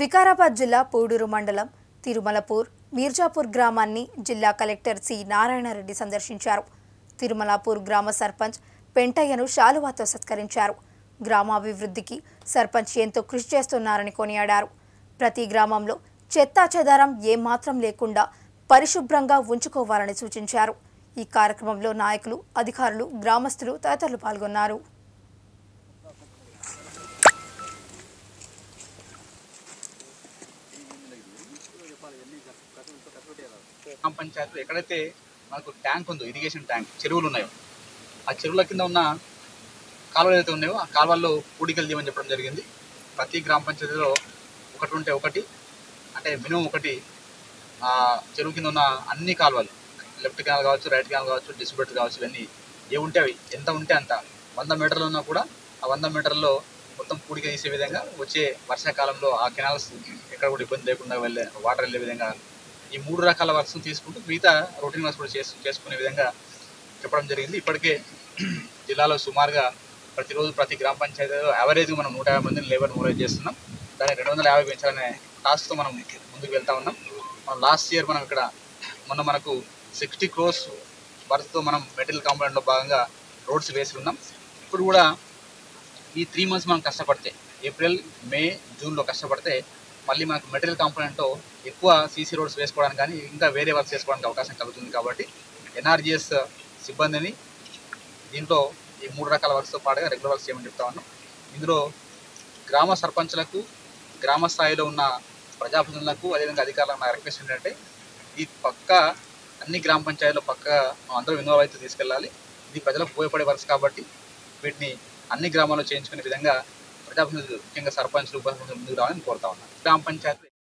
వికారాబాద్ జిల్లా పూడూరు మండలం తిరుమలపూర్ మీర్జాపూర్ గ్రామాన్ని జిల్లా కలెక్టర్ సి నారాయణరెడ్డి సందర్శించారు. తిరుమలపూర్ గ్రామ సర్పంచ్ పెంటయ్యను శాలువాతో సత్కరించారు. గ్రామాభివృద్ధికి సర్పంచ్ ఎంతో కృషి చేస్తున్నారని కొనియాడారు. ప్రతి గ్రామంలో చెత్తా చెదారం ఏమాత్రం లేకుండా పరిశుభ్రంగా ఉంచుకోవాలని సూచించారు. ఈ కార్యక్రమంలో నాయకులు, అధికారులు, గ్రామస్తులు తదితరులు పాల్గొన్నారు. గ్రామ పంచాయతీలో ఎక్కడైతే మనకు ట్యాంక్ ఉందో, ఇరిగేషన్ ట్యాంక్, చెరువులు ఉన్నాయో, ఆ చెరువుల కింద ఉన్న కాలువలు ఏదైతే ఉన్నాయో ఆ కాలువల్లో పూడికలు తీయమని చెప్పడం జరిగింది. ప్రతి గ్రామ పంచాయతీలో ఒకటి ఉంటే ఒకటి, అంటే మినిమం ఒకటి చెరువు కింద ఉన్న అన్ని కాలువలు, లెఫ్ట్ కెనాల్ కావచ్చు, రైట్ కెనాల్ కావచ్చు, డిస్ట్రిబ్యూటర్ కావచ్చు, ఇవన్నీ ఏ ఉంటే అవి, ఎంత ఉంటే అంత, 100 మీటర్లు ఉన్నా కూడా ఆ 100 మీటర్లలో మొత్తం పూడిక తీసే విధంగా, వచ్చే వర్షాకాలంలో ఆ కెనాల్స్ ఎక్కడ కూడా ఇబ్బంది లేకుండా వాటర్ వెళ్ళే విధంగా ఈ 3 రకాల వర్క్స్ను తీసుకుంటూ మిగతా రొటీన్ వర్క్స్ కూడా చేసుకునే విధంగా చెప్పడం జరిగింది. ఇప్పటికే జిల్లాలో సుమారుగా ప్రతిరోజు ప్రతి గ్రామ పంచాయతీలో యావరేజ్గా మనం 150 మందిని లేబర్ మొబైల్ చేస్తున్నాం. దాన్ని 250 పెంచాలనే టాస్క్తో మనం ముందుకు వెళ్తా ఉన్నాం. మనం లాస్ట్ ఇయర్ మనం ఇక్కడ మొన్న మనకు 60 crores వర్క్తో మనం మెటీరియల్ కాంపోనెంట్లో భాగంగా రోడ్స్ వేస్తున్నాం. ఇప్పుడు కూడా ఈ 3 months మనం కష్టపడితే, ఏప్రిల్, మే, జూన్లో కష్టపడితే మళ్ళీ మనకు మెటీరియల్ కాంపోనెంట్తో ఎక్కువ సీసీ రోడ్స్ వేసుకోవడానికి కానీ ఇంకా వేరే వర్క్ చేసుకోవడానికి అవకాశం కలుగుతుంది. కాబట్టి ఎన్ఆర్జీఎస్ సిబ్బందిని దీంట్లో ఈ 3 రకాల వర్క్స్తో పాటుగా రెగ్యులర్ వర్క్స్ చేయమని చెప్తా ఉన్నాం. ఇందులో గ్రామ సర్పంచ్లకు, గ్రామ స్థాయిలో ఉన్న ప్రజాప్రతినిధులకు, అదేవిధంగా అధికారులకు నా రిక్వెస్ట్ ఏంటంటే ఈ పక్కా అన్ని గ్రామ పంచాయతీలో పక్కా అందరూ ఇన్వాల్వ్ అయితే తీసుకెళ్ళాలి. ఇది ప్రజలకు ఉపయోగపడే వర్క్స్ కాబట్టి వీటిని అన్ని గ్రామాల్లో చేయించుకునే విధంగా ప్రజాప్రతినిధులు, ముఖ్యంగా సర్పంచ్లు, ఉప సర్పంచులు ముందుకు రావాలని కోరుతా ఉన్నాను. గ్రామ పంచాయతీ